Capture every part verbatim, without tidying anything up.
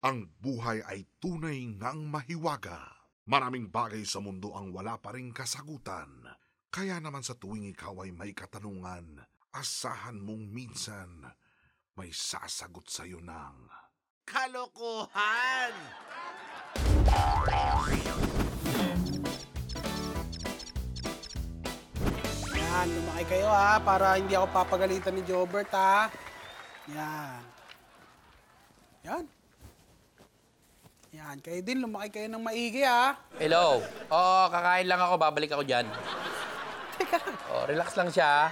Ang buhay ay tunay ngang mahiwaga. Maraming bagay sa mundo ang wala pa ring kasagutan. Kaya naman sa tuwing ikaw ay may katanungan, asahan mong minsan may sasagot sa'yo ng kalokohan! Yan, lumaki kayo ha, para hindi ako papagalitan ni Jobert ha. Yan. Yan. Yan, kayo din. Lumaki kayo ng maigi, ha? Hello. Oo, kakain lang ako. Babalik ako dyan. Teka. Oo, relax lang siya.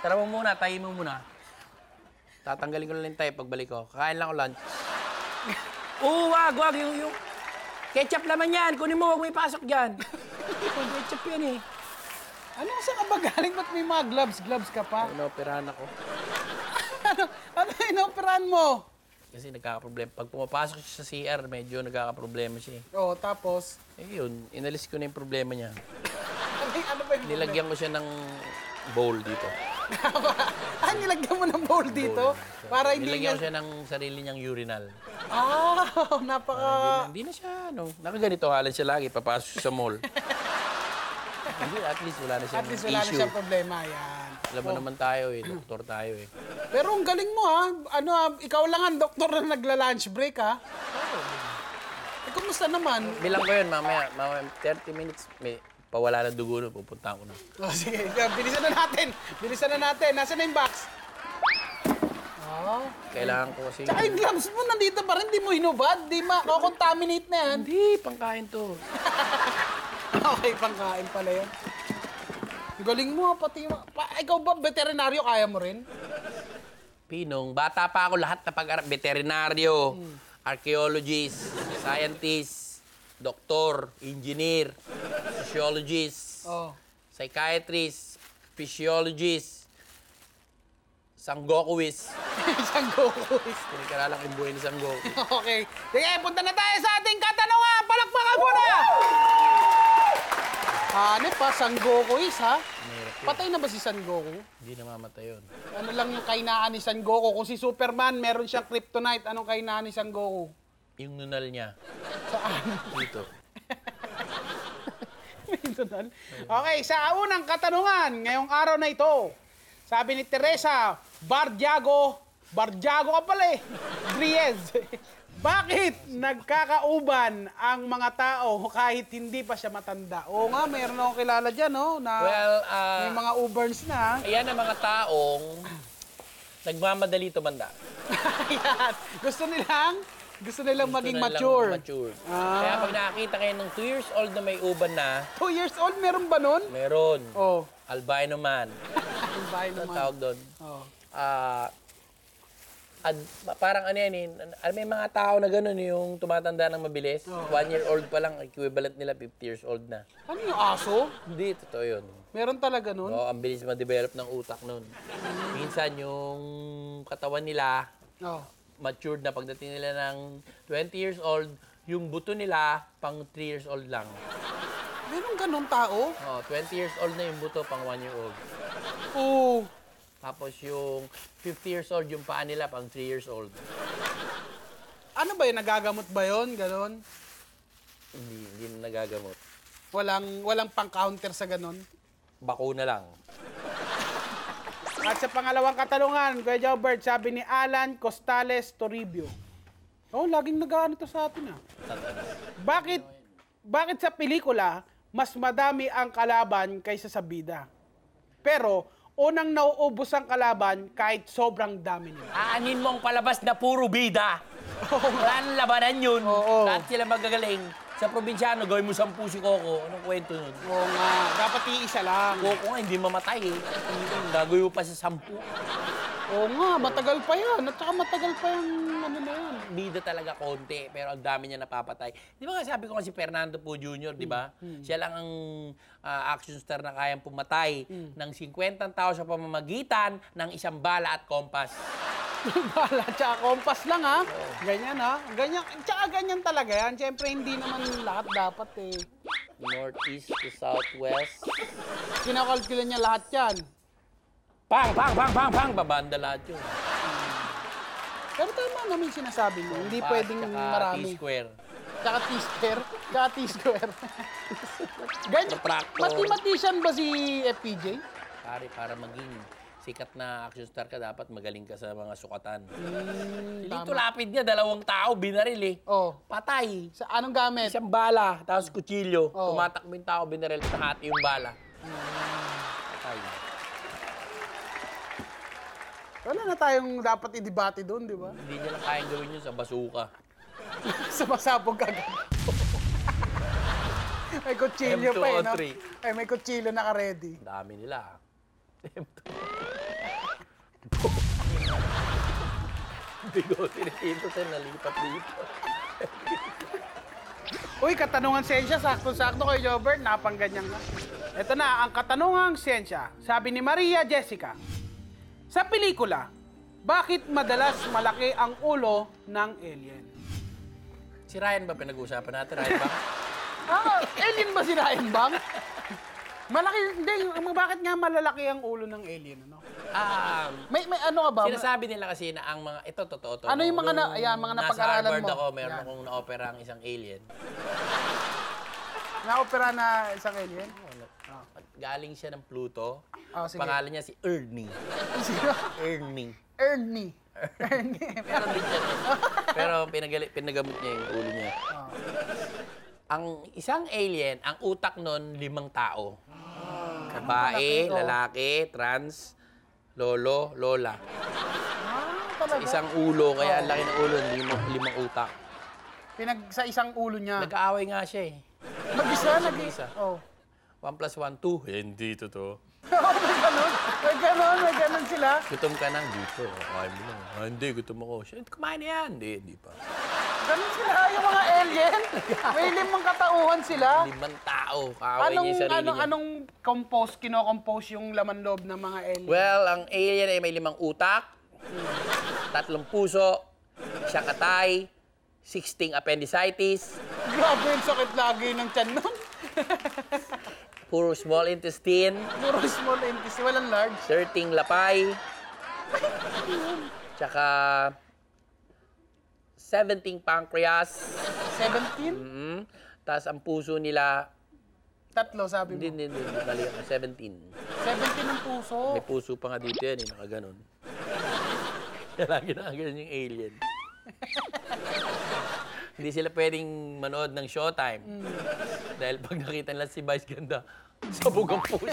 Tara mo muna. Tayin mo muna. Tatanggalin ko na lang tayo pagbalik ko. Kakain lang ako lunch. Oo, wag, wag. Yung, yung... ketchup naman yan. Kunin mo, wag mo ipasok dyan. Yung ketchup yan, eh. Ano saan ka ba galing? Ba't may mga gloves? Gloves ka pa? Inoperahan ako. ano? Ano inoperahan mo? Kasi nagkakaproblema. Pag pumapasok siya sa C R, medyo nagkakaproblema siya. Oo, tapos? Eh yun, inalis ko na yung problema niya. Ano ba yung nilagyan ko siya ng bowl dito. Ah, nilagyan mo ng bowl dito? Bowl. Para hindi nilagyan niya... ko siya ng sarili niyang urinal. Ah, oh, napaka... Uh, hindi, na, hindi na siya, ano. Nakaganito halan siya lagi, papasok siya sa mall. Hindi, at least wala na siya ng issue. At least wala issue. Na siya problema, yan. Alam mo oh. Naman tayo eh, doktor tayo eh. Pero ang galing mo ha, ano ha, ikaw lang ang doktor na nagla-lunch break ha. Oo. Oh. Eh, kumusta naman? Bilang ko yun, mamaya, mamaya, thirty minutes, may pawala na dugo na, pupunta ko na. Oh, sige, bilisan na natin, bilisan na natin. Nasaan na yung box? Oh. Kailangan ko kasi... Tsaka yung gloves mo, nandito pa rin, di mo hinubad, di ma, makakontaminate na yan. Hindi, pangkain to. Okay, pangkain pala yun. Galing mo, pati pa, ikaw ba, veterinaryo, kaya mo rin? Pinong, bata pa ako lahat na pag-arap. Veterinaryo, hmm. archaeologist, scientist, doktor, engineer, sociologist, oh. psychiatrist, physiologist, Son Gokuist. Son Gokuist. Kinikarala ko yung buhay ni Son Goku. Okay. Sige, punta na tayo sa ating katanungan. Palakpakan muna! Ano pa, Son Gokuist, ha? Patay na ba si Son Goku? Hindi namamatay yun. Ano lang yung kainaan ni Son Goku? Kung si Superman, meron siyang kryptonite, anong kainaan ni Son Goku? Yung nunal niya. Saan? Dito. May nunal? Okay, sa unang katanungan, ngayong araw na ito, sabi ni Teresa, Bardiago, Bardiago ka pala eh, Dries. Bakit nagkakauban ang mga tao kahit hindi pa siya matanda? Oo nga, mayroon akong kilala dyan, no? Na well, uh, may mga uberns na. Ayan ang mga taong nagmamadali tumanda. Ayan. Gusto nilang, gusto nilang gusto maging nilang mature. mature. Ah. Kaya pag nakakita kayo ng two years old na may uban na... two years old? Meron ba nun? Meron. Oh. Albino man. Albino man. Ang tawag doon. Oh. Ah... Uh, Ad, parang ano yan eh, may mga tao na gano'n yung tumatanda ng mabilis. Oh. One year old pa lang, equivalent nila fifty years old na. Ano yung aso? Hindi, totoo yun. Meron talaga nun? Oo, ang bilis ma-develop ng utak nun. Minsan yung katawan nila, oh. matured na pagdating nila ng twenty years old, yung buto nila pang three years old lang. Meron ganun tao? Oo, twenty years old na yung buto pang one year old. Oo. Tapos yung fifty years old, yung paa nila pang three years old. Ano ba yun? Nagagamot ba yun? Ganon? Hindi, hindi na nagagamot. Walang, walang pang-counter sa ganon? Bakuna lang. At sa pangalawang katanungan, Kuya Jobert, sabi ni Alan Costales Toribio. Oh, laging nag-ano to sa atin ah. Bakit, bakit sa pelikula, mas madami ang kalaban kaysa sa bida? Pero, unang nauubos ang kalaban kahit sobrang dami nila. Aanin mo ang palabas na puro bida. Wala nang labanan yun. Oo. Lahat sila magagaling. Sa probinsyano, gawin mo sampu si Coco. Anong kwento nun? Oo nga. Dapat iisa lang. Coco nga, hindi mamatay eh. Gagawin mo pa sa sampu. Oo nga, matagal pa yan. At saka matagal pa yung ano na yan. Bida talaga konti, pero ang dami niya napapatay. Di ba nga sabi ko kasi Fernando Po Junior, di ba? Mm. Siya lang ang uh, action star na kayang pumatay mm. ng fifty tao sa pamamagitan ng isang bala at kompas. Bala at kompas lang ha? Oh. Ganyan ha? Ganyan, tsaka ganyan talaga yan. Siyempre hindi naman lahat dapat eh. Northeast to Southwest. Kinakalkula niya lahat yan. Pang, pang, pang, pang, pang! Babanda lahat yun. Pero tama naman yung sinasabi mo. Hindi Bass, pwedeng marami. T-square. Tsaka T-square. Tsaka T-square. Ganyan. Mathematician ba si F P J? Pare, para maging sikat na action star ka, dapat magaling ka sa mga sukatan. Mm, Lito Lapid niya, dalawang tao, binaril eh. Oh. Patay. Sa anong gamit? Isang bala, tapos kutsilyo. Oh. Tumatakbo yung tao, binaril, nakati yung bala. Patay. Wala na tayong dapat i-debate doon, di ba? Hindi niya lang kayang gawin yun sa basuka. Sa basapog agad. May kutsilyo pa eh, no? Ay, may kutsilyo naka-ready. Ang dami nila. Bigote na ito, sir. Nalipat dito. Uy, katanungan siyensya. Sakto-sakto kay Jobert. Napangganyan na. Ito na, ang katanungang siyensya. Sabi ni Maria Jessica, sa pelikula, bakit madalas malaki ang ulo ng alien? Si Ryan ba pinag-uusapan natin? Ryan Bang? Ah, alien ba si Ryan Bang? Malaki, hindi, bakit nga malalaki ang ulo ng alien, ano? Ah, may, may ano ka ba? Sinasabi nila kasi na ang mga, ito, totoo, totoo. Ano yung mga, na, ayan, mga napag-aralan mo? Nasa Harvard ako, meron yan. Akong na-opera ang isang alien. Na-opera na isang alien? Oh. Galing siya ng Pluto. Oh, pangalan niya si Ernie. Ernie. Ernie. Ernie. Meron din siya. Pero pinagali, pinagamot niya yung ulo niya. Oh. Ang isang alien, ang utak nun, limang tao. Ah, babae, lalaki, trans, lolo, lola. Ah, sa isang ulo, kaya ang laki ng ulo, limang, limang utak. Pinag sa isang ulo niya. Nag-aaway nga siya eh. Mag-isa, nag-isa. Oh. One plus one, two. Hindi totoo. Oo, may ganun. May ganun, may ganun sila. Gutom ka nang dito. Ay, ah, hindi, gutom ako. Shit, kumain na yan. Hindi, hindi pa. Ganun sila, yung mga alien. May limang katauhan sila. Limang tao. Kaaway anong, niya yung sarili anong, niya. Anong compose, kinocompose yung laman loob ng mga alien? Well, ang alien ay may limang utak, tatlong puso, siyang atay, sixteen appendicitis. Grabe yung sakit lagi ng tiyan nun. Puro small intestine. Puro small intestine. Walang large. thirteen lapay. Tsaka seventeen pancreas. seventeen? Mm-hmm. Tapos ang puso nila... Tatlo, sabi mo. Hindi, hindi. Mali ako. seventeen. seventeen ang puso? May puso pa nga dito yan. Eh. Nakaganon. Lagi na ganun yung alien. Hindi sila pwedeng manood ng Showtime. Mm. Dahil pag nakita nila si Vice ganda, sabog ang puso.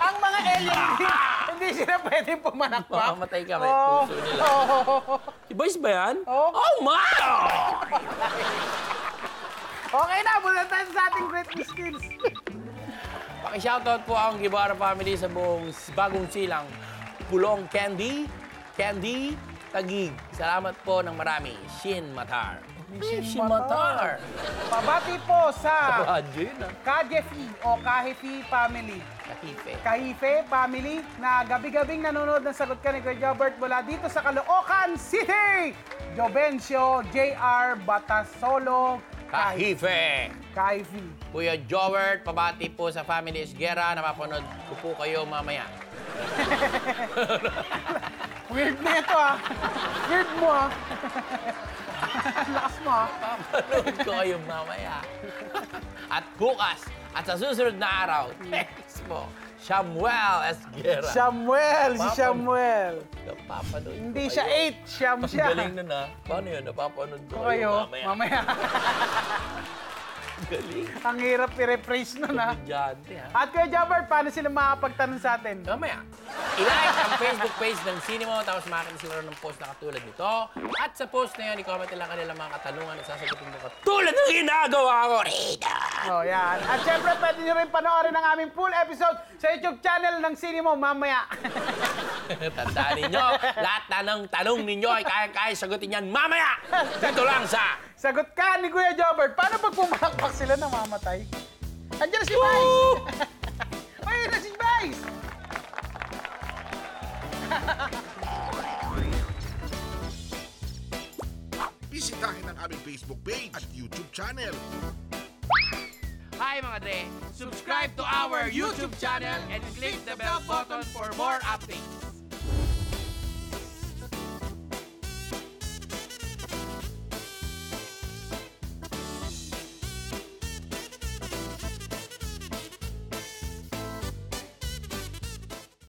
Ang mga alien, hindi, hindi sila pwedeng pumanakpak. Makamatay ka, may oh. puso nila. Oh. Si Vice ba yan? Oh, oh my! Okay na, muna tayo sa ating greatness skills. Paki-shoutout po ang Gibara Family sa buong bagong silang Pulong Candy, Candy, Taguig. Salamat po ng marami. Shin Matar. Shin, Shin Matar. Matar. Pabati po sa Kahifee o Kahifee Family. Kahifee. Kahifee Family na gabi-gabing nanonood ng Sagot Ka ni Kuya Jobert mula dito sa Kaloocan City. Jovencio, J R, Batasolo, Kahifee. Kahifee. Kuya Jobert, pabati po sa Family Esguerra. Napapanood ko po kayo mamaya. Weird na ito, ah. Weird mo, ah. Lakas mo, ah. Papanood ko kayong mamaya. At bukas, at sa susunod na araw, text mo, Samuel Esguerra. Samuel, si Samuel. Napapanood ko hindi siya eight, siyam siya. Ang galing na na. Paano yun? Napapanood ko kayong mamaya. Mamaya. Galing. Ang hirap i-rephrase nun, ha? At Kuya Jobert, paano sila makapagtanong sa atin? Mamaya. I-like ang Facebook page ng Sinimo, tapos makakita sila ng post na katulad nito. At sa post na yun, i-comment nila kanila mga katanungan at sasagutin mo katulad ng ginagawa ko, Rita! Oh, yan. At syempre, pwede nyo rin panoorin ang aming full episode sa YouTube channel ng Sinimo mamaya. Tandaan ninyo, lahat na ng tanong ninyo ay kaya-kaya sagutin yan mamaya! Dito lang sa... Sagot Ka ni Kuya Jobert. Paano pag pumakpak sila na mamatay? Andiyan na si Vice! Ayun na si Vice! Bisitahin ang aming Facebook page at YouTube channel. Hi mga dre! Subscribe to our YouTube channel and click the bell button for more updates.